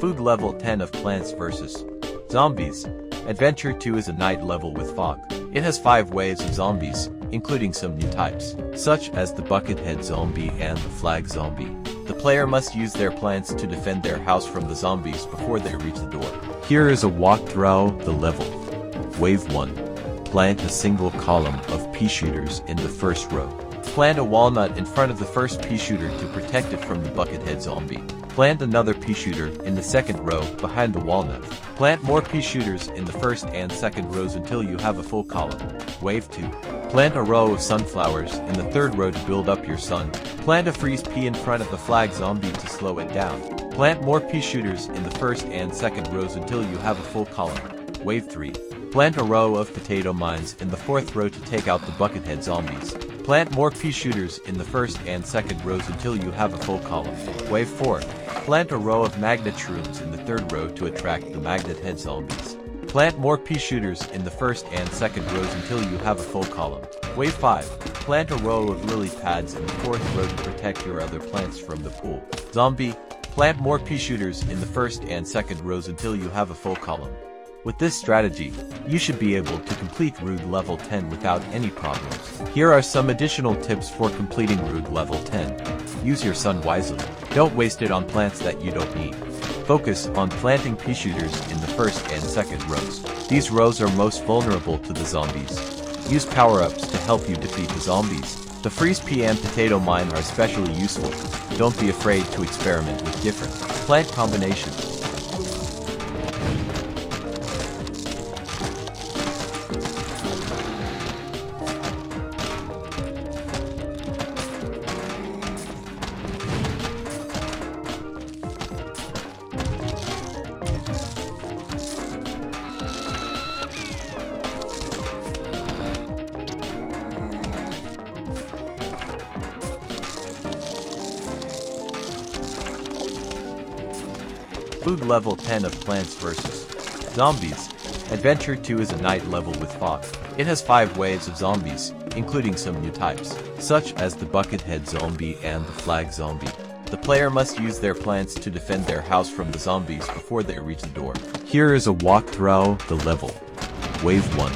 Food Level 10 of Plants vs. Zombies. Adventure 2 is a night level with fog. It has 5 waves of zombies, including some new types, such as the Buckethead Zombie and the Flag Zombie. The player must use their plants to defend their house from the zombies before they reach the door. Here is a walkthrough of the level. Wave 1. Plant a single column of pea shooters in the first row. Plant a walnut in front of the first pea shooter to protect it from the Buckethead Zombie. Plant another pea shooter in the second row behind the walnut. Plant more pea shooters in the first and second rows until you have a full column. Wave 2. Plant a row of sunflowers in the third row to build up your sun. Plant a freeze pea in front of the Flag Zombie to slow it down. Plant more pea shooters in the first and second rows until you have a full column. Wave 3. Plant a row of potato mines in the fourth row to take out the Buckethead Zombies. Plant more pea shooters in the first and second rows until you have a full column. Wave 4. Plant a row of magnet shrooms in the third row to attract the Buckethead Zombies. Plant more pea shooters in the first and second rows until you have a full column. Wave 5. Plant a row of lily pads in the fourth row to protect your other plants from the pool zombie. Plant more pea shooters in the first and second rows until you have a full column. With this strategy, you should be able to complete Rood Level 10 without any problems. Here are some additional tips for completing Rood Level 10. Use your sun wisely. Don't waste it on plants that you don't need. Focus on planting pea shooters in the first and second rows. These rows are most vulnerable to the zombies. Use power-ups to help you defeat the zombies. The freeze pea and potato mine are especially useful. Don't be afraid to experiment with different plant combinations. Food Level 10 of Plants vs. Zombies. Adventure 2 is a night level with fog. It has 5 waves of zombies, including some new types, such as the Buckethead Zombie and the Flag Zombie. The player must use their plants to defend their house from the zombies before they reach the door. Here is a walkthrough of the level. Wave 1.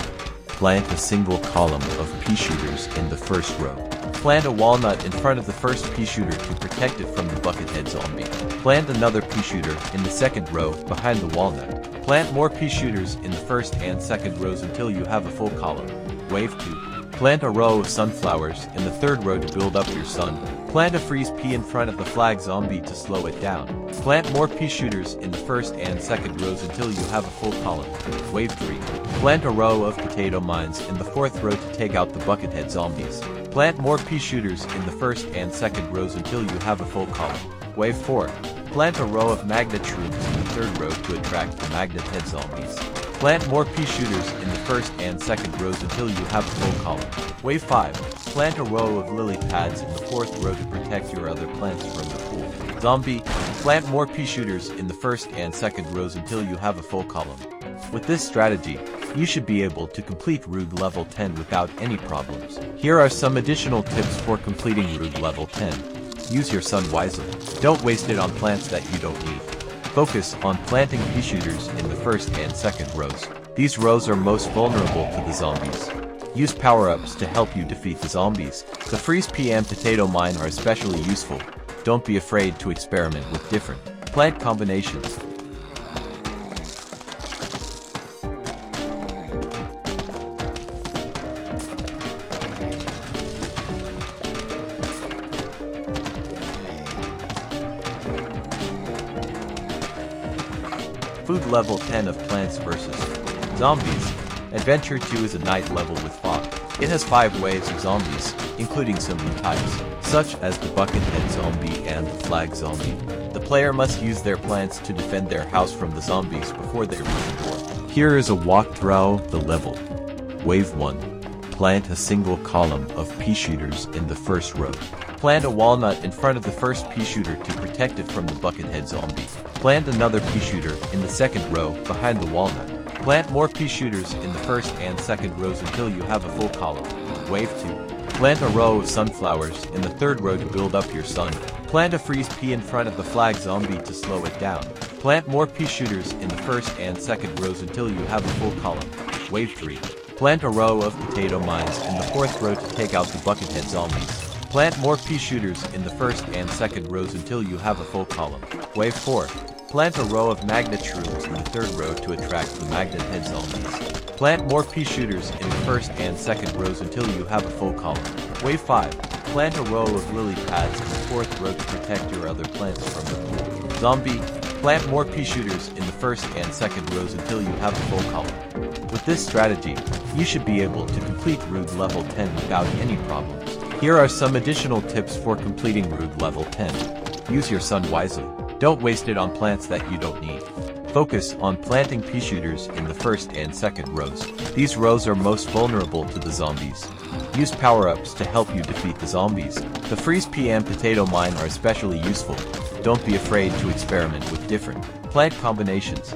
Plant a single column of pea shooters in the first row. Plant a walnut in front of the first pea shooter to protect it from the Buckethead Zombie. Plant another pea shooter in the second row behind the walnut. Plant more pea shooters in the first and second rows until you have a full column. Wave 2. Plant a row of sunflowers in the third row to build up your sun. Plant a freeze pea in front of the Flag Zombie to slow it down. Plant more pea shooters in the first and second rows until you have a full column. Wave 3. Plant a row of potato mines in the fourth row to take out the Buckethead Zombies. Plant more pea shooters in the first and second rows until you have a full column. Wave 4. Plant a row of magnet shrooms in the third row to attract the Buckethead Zombies. Plant more pea shooters in the first and second rows until you have a full column. Wave 5. Plant a row of lily pads in the fourth row to protect your other plants from the pool zombie. Plant more pea shooters in the first and second rows until you have a full column. With this strategy, you should be able to complete Rood Level 10 without any problems. Here are some additional tips for completing Rood Level 10. Use your sun wisely. Don't waste it on plants that you don't need. Focus on planting pea shooters in the first and second rows. These rows are most vulnerable to the zombies. Use power-ups to help you defeat the zombies. The freeze pea and potato mine are especially useful. Don't be afraid to experiment with different plant combinations. Food Level 10 of Plants vs. Zombies. Adventure 2 is a night level with fog. It has 5 waves of zombies, including some new types, such as the Buckethead Zombie and the Flag Zombie. The player must use their plants to defend their house from the zombies before they reach the door. Here is a walk through the level. Wave 1. Plant a single column of pea shooters in the first row. Plant a walnut in front of the first pea shooter to protect it from the buckethead zombie. Plant another pea shooter in the second row behind the walnut. Plant more pea shooters in the first and second rows until you have a full column. Wave 2. Plant a row of sunflowers in the third row to build up your sun. Plant a freeze pea in front of the flag zombie to slow it down. Plant more pea shooters in the first and second rows until you have a full column. Wave 3. Plant a row of potato mines in the fourth row to take out the buckethead zombies. Plant more pea shooters in the first and second rows until you have a full column. Wave 4. Plant a row of magnet shrooms in the third row to attract the magnethead zombies. Plant more pea shooters in the first and second rows until you have a full column. Wave 5. Plant a row of lily pads in the fourth row to protect your other plants from the pool zombie. Plant more pea shooters in the first and second rows until you have a full column. With this strategy, you should be able to complete Rood Level 10 without any problems. Here are some additional tips for completing Rood Level 10. Use your sun wisely. Don't waste it on plants that you don't need. Focus on planting pea shooters in the first and second rows. These rows are most vulnerable to the zombies. Use power-ups to help you defeat the zombies. The freeze pea and potato mine are especially useful. Don't be afraid to experiment with different plant combinations.